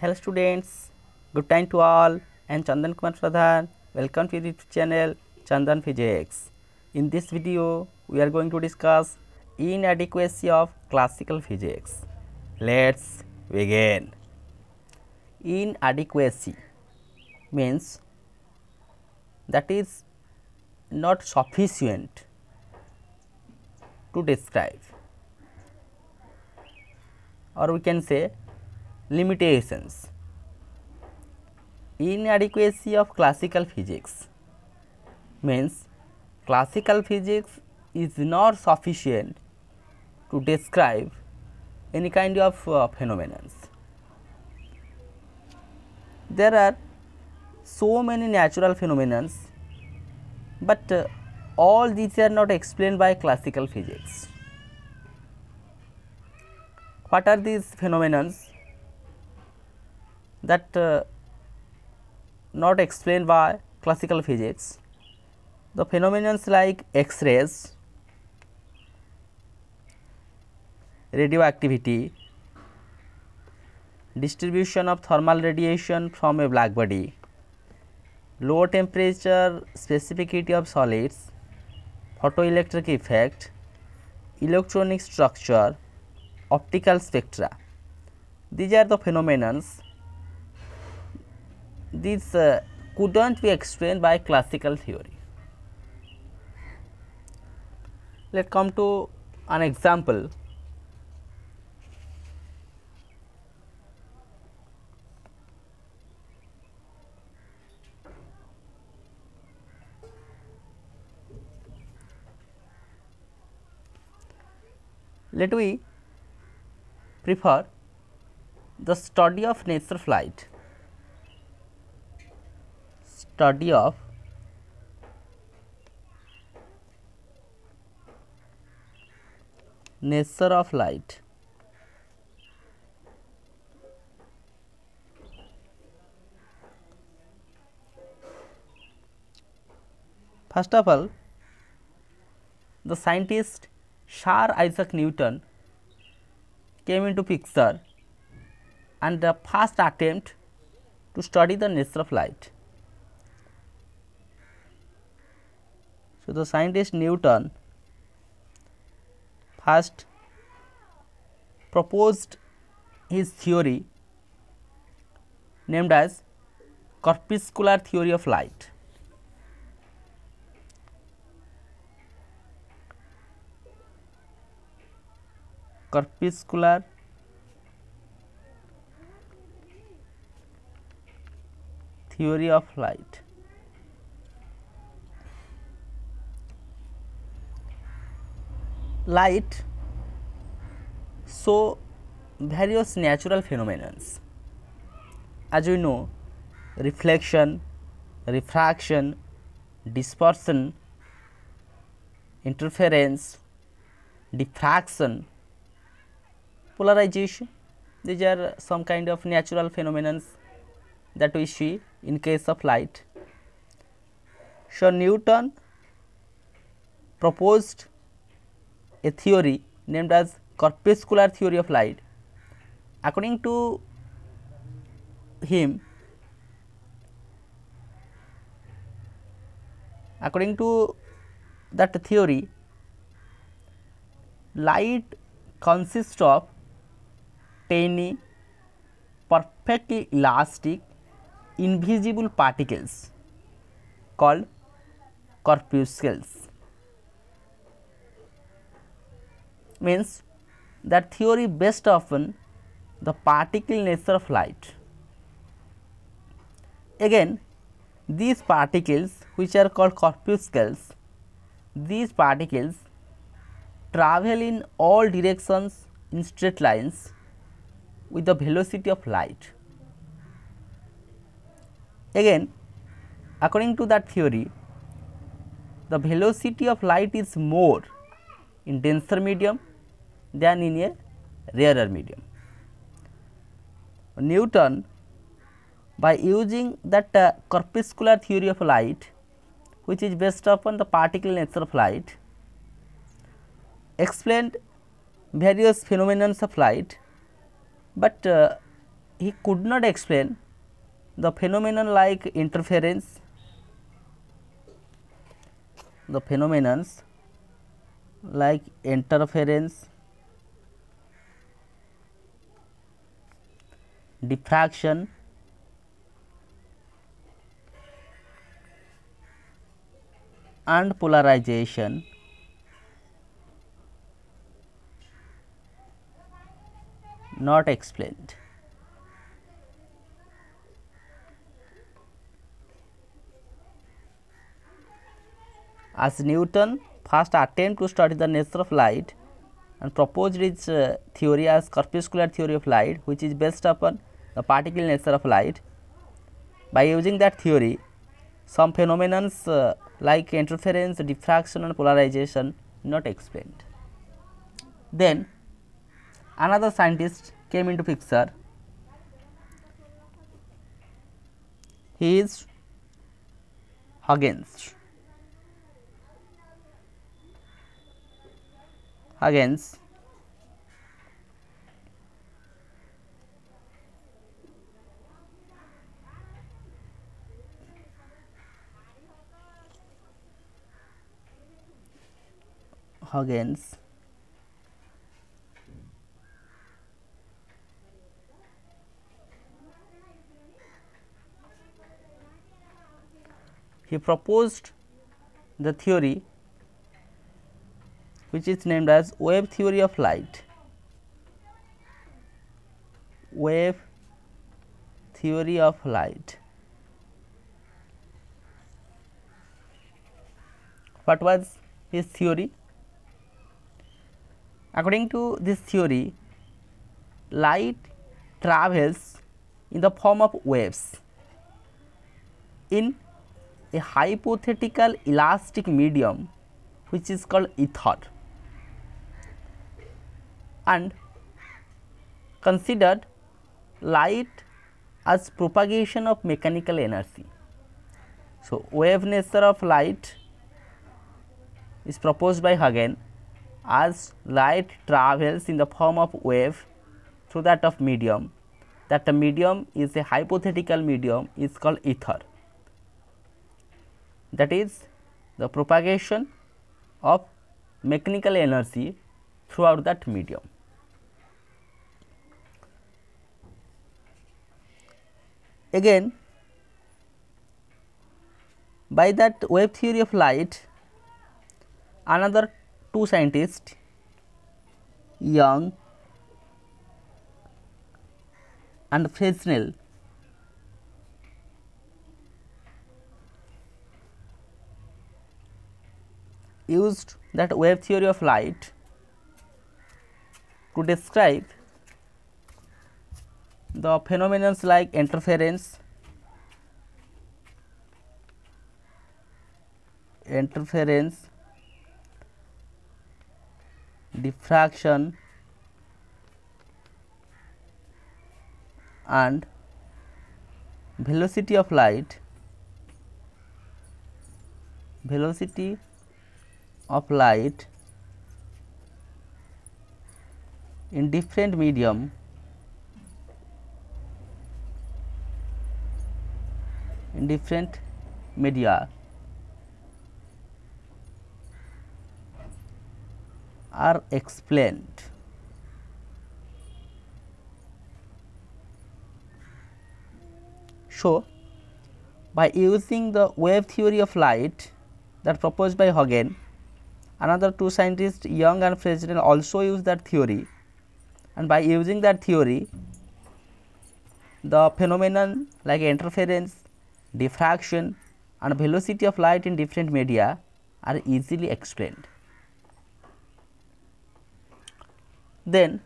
Hello students, good time to all. I am Chandan Kumar Pradhan. Welcome to this channel Chandan Physics. In this video, we are going to discuss inadequacy of classical physics. Let's begin. Inadequacy means that is not sufficient to describe, or we can say limitations. Inadequacy of classical physics means classical physics is not sufficient to describe any kind of phenomena. There are so many natural phenomena, but all these are not explained by classical physics. What are these phenomena that not explained by classical physics? The phenomena like X-rays, radioactivity, distribution of thermal radiation from a black body, low temperature specificity of solids, photoelectric effect, electronic structure, optical spectra. These are the phenomena. These could not be explained by classical theory. Let's come to an example. Let we prefer the study of nature flight. Study of nature of light. First of all, the scientist Sir Isaac Newton came into picture, and the first attempt to study the nature of light. So, the scientist Newton first proposed his theory named as Corpuscular Theory of Light. Corpuscular Theory of Light. Light shows various natural phenomena. As you know, reflection, refraction, dispersion, interference, diffraction, polarization. These are some kind of natural phenomena that we see in case of light. So, Newton proposed a theory named as Corpuscular Theory of Light. According to him, according to that theory, light consists of tiny, perfectly elastic, invisible particles called corpuscles. Means that theory based upon the particle nature of light. Again, these particles, which are called corpuscles, these particles travel in all directions in straight lines with the velocity of light. Again, according to that theory, the velocity of light is more in denser medium than in a rarer medium. Newton, by using that corpuscular theory of light, which is based upon the particle nature of light, explained various phenomena of light, but he could not explain the phenomenon like interference, the phenomenons like interference, diffraction, and polarization. Not explained. As Newton first attempted to study the nature of light and proposed his theory as corpuscular theory of light, which is based upon the particle nature of light. By using that theory, some phenomena like interference, diffraction and polarization not explained. Then another scientist came into picture. He is Huygens. Huygens he proposed the theory which is named as wave theory of light. Wave theory of light. What was his theory? According to this theory, light travels in the form of waves in a hypothetical elastic medium which is called ether, and considered light as propagation of mechanical energy. So, wave nature of light is proposed by Huygens as light travels in the form of wave through that of medium. That medium is a hypothetical medium, is called ether. That is the propagation of mechanical energy throughout that medium. Again, by that wave theory of light, another two scientists, Young and Fresnel, used that wave theory of light to describe the phenomena like interference, diffraction and velocity of light, in different medium in different media are explained. So, by using the wave theory of light that proposed by Huygens, another two scientists, Young and Fresnel, also used that theory, and by using that theory, the phenomenon like interference, diffraction and velocity of light in different media are easily explained. Then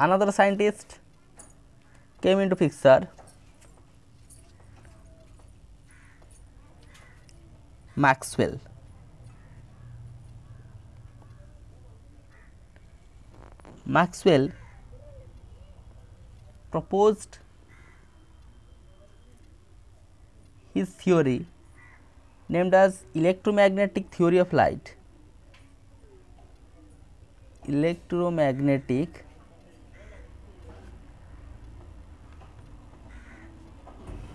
another scientist came into picture, Maxwell. Maxwell proposed his theory named as electromagnetic theory of light.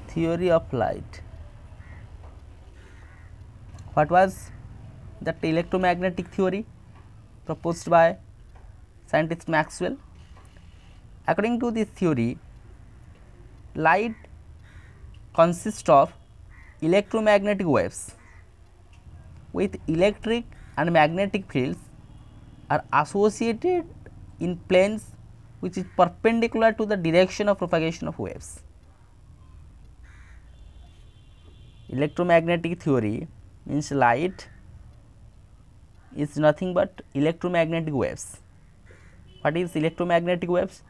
theory of light. What was that electromagnetic theory proposed by scientist Maxwell? According to this theory, light consists of electromagnetic waves with electric and magnetic fields are associated in planes which is perpendicular to the direction of propagation of waves. Electromagnetic theory means light is nothing but electromagnetic waves. What is electromagnetic waves?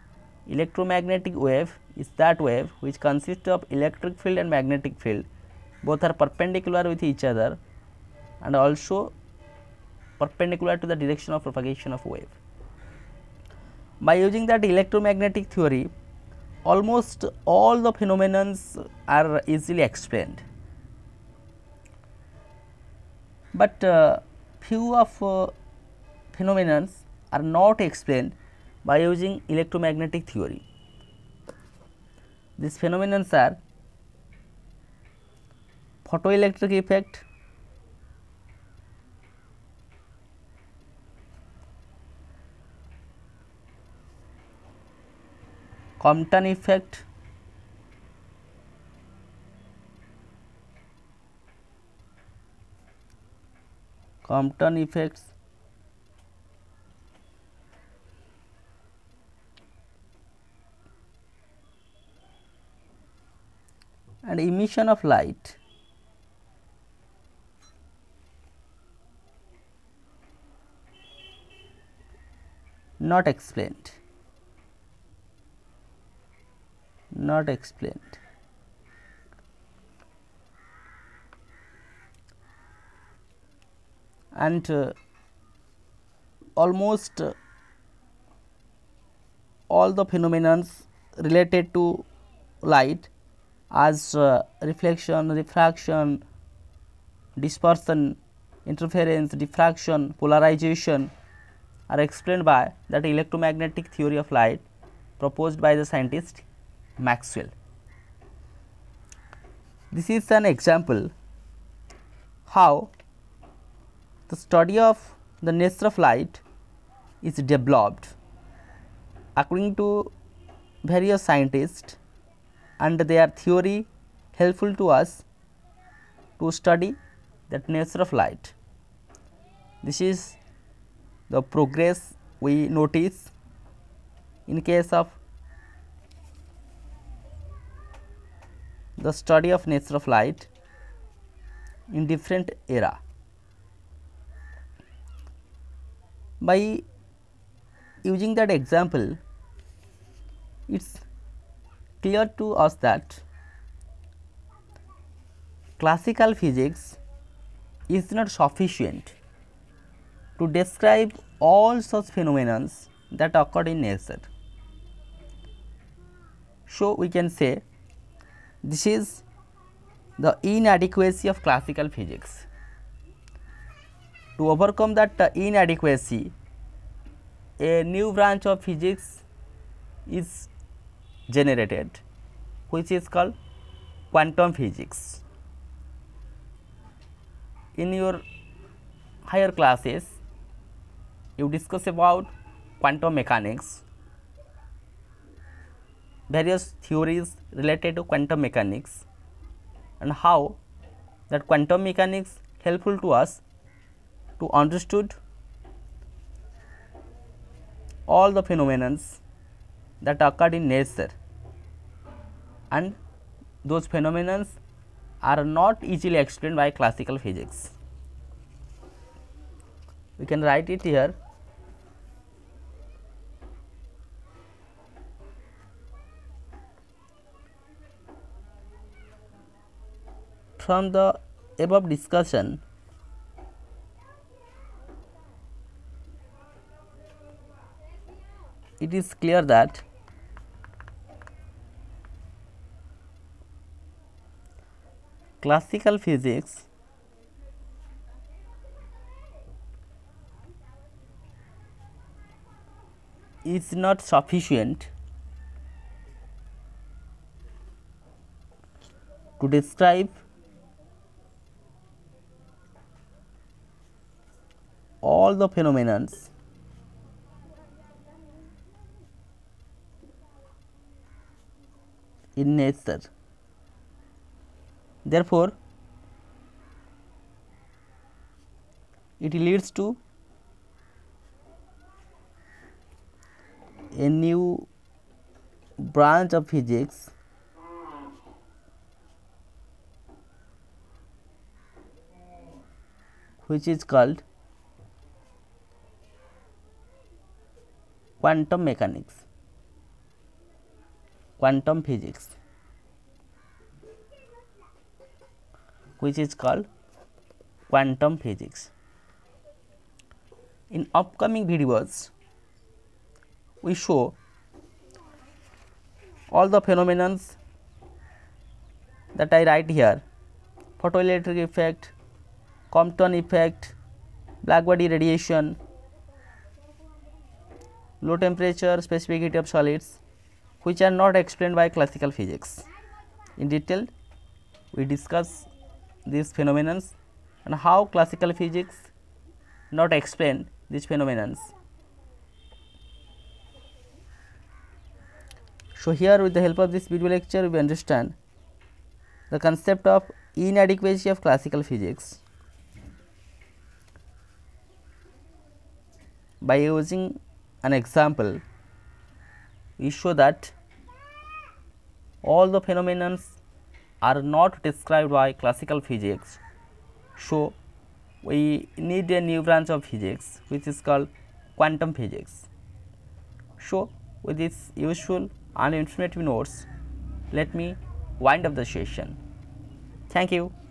Electromagnetic wave is that wave which consists of electric field and magnetic field, both are perpendicular with each other and also perpendicular to the direction of propagation of wave. By using that electromagnetic theory, almost all the phenomena are easily explained, but few of phenomena are not explained by using electromagnetic theory. These phenomena are photoelectric effect, Compton effect, Compton effects, and emission of light. Not explained. Not explained. And almost all the phenomena related to light as reflection, refraction, dispersion, interference, diffraction, polarization are explained by that electromagnetic theory of light proposed by the scientist Maxwell. This is an example how the study of the nature of light is developed according to various scientists, and their theory helpful to us to study that nature of light. This is the progress we notice in case of the study of nature of light in different era. By using that example, it's clear to us that classical physics is not sufficient to describe all such phenomena that occur in nature. So we can say this is the inadequacy of classical physics. To overcome that inadequacy, a new branch of physics is generated, which is called quantum physics. In your higher classes, you discuss about quantum mechanics, various theories related to quantum mechanics and how that quantum mechanics helpful to us to understood all the phenomena that occurred in nature, and those phenomena are not easily explained by classical physics. We can write it here. From the above discussion, it is clear that classical physics is not sufficient to describe all the phenomena in nature. Therefore, it leads to a new branch of physics which is called quantum mechanics, quantum physics, which is called quantum physics. In upcoming videos, we show all the phenomena that I write here: photoelectric effect, Compton effect, black body radiation, low temperature specificity of solids, which are not explained by classical physics. In detail, we discuss these phenomena and how classical physics not explain these phenomena. So, here with the help of this video lecture, we understand the concept of inadequacy of classical physics by using an example. We show that all the phenomena are not described by classical physics. So, we need a new branch of physics which is called quantum physics. So, with this useful and informative notes, let me wind up the session. Thank you.